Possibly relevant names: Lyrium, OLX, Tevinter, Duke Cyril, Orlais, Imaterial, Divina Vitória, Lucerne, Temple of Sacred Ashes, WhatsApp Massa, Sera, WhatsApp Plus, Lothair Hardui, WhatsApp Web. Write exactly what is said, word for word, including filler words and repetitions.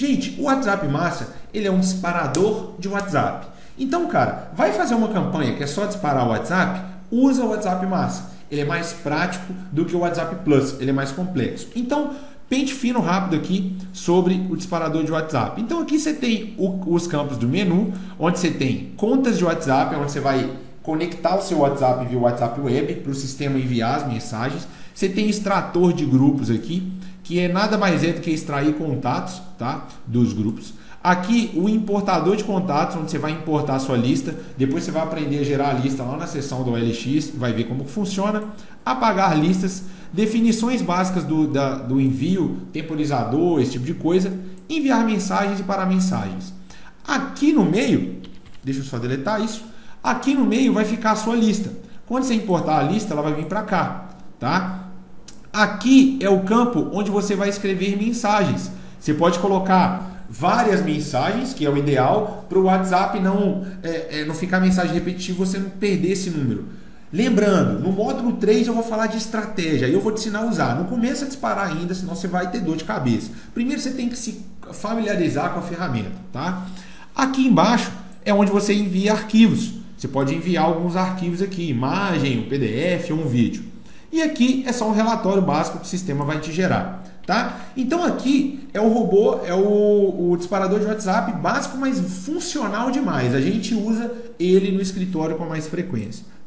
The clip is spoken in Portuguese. Gente, o WhatsApp Massa, ele é um disparador de WhatsApp. Então, cara, vai fazer uma campanha que é só disparar o WhatsApp? Usa o WhatsApp Massa. Ele é mais prático do que o WhatsApp Plus, ele é mais complexo. Então, pente fino rápido aqui sobre o disparador de WhatsApp. Então, aqui você tem o, os campos do menu, onde você tem contas de WhatsApp, onde você vai conectar o seu WhatsApp via WhatsApp Web para o sistema enviar as mensagens. Você tem extrator de grupos aqui, que é nada mais é do que extrair contatos, tá, dos grupos. Aqui o importador de contatos, onde você vai importar a sua lista. Depois você vai aprender a gerar a lista lá na seção do O L X, vai ver como funciona. Apagar listas, definições básicas do, da, do envio, temporizador, esse tipo de coisa. Enviar mensagens e parar mensagens. Aqui no meio, deixa eu só deletar isso. Aqui no meio vai ficar a sua lista. Quando você importar a lista, ela vai vir para cá, tá? Aqui é o campo onde você vai escrever mensagens. Você pode colocar várias mensagens, que é o ideal, para o WhatsApp não, é, é, não ficar mensagem repetitiva, você não perder esse número. Lembrando, no módulo três eu vou falar de estratégia, eu vou te ensinar a usar. Não começa a disparar ainda, senão você vai ter dor de cabeça. Primeiro você tem que se familiarizar com a ferramenta, tá? Aqui embaixo é onde você envia arquivos. Você pode enviar alguns arquivos aqui, imagem, um P D F ou um vídeo. E aqui é só um relatório básico que o sistema vai te gerar, tá? Então aqui é o robô, é o, o disparador de WhatsApp básico, mas funcional demais. A gente usa ele no escritório com mais frequência.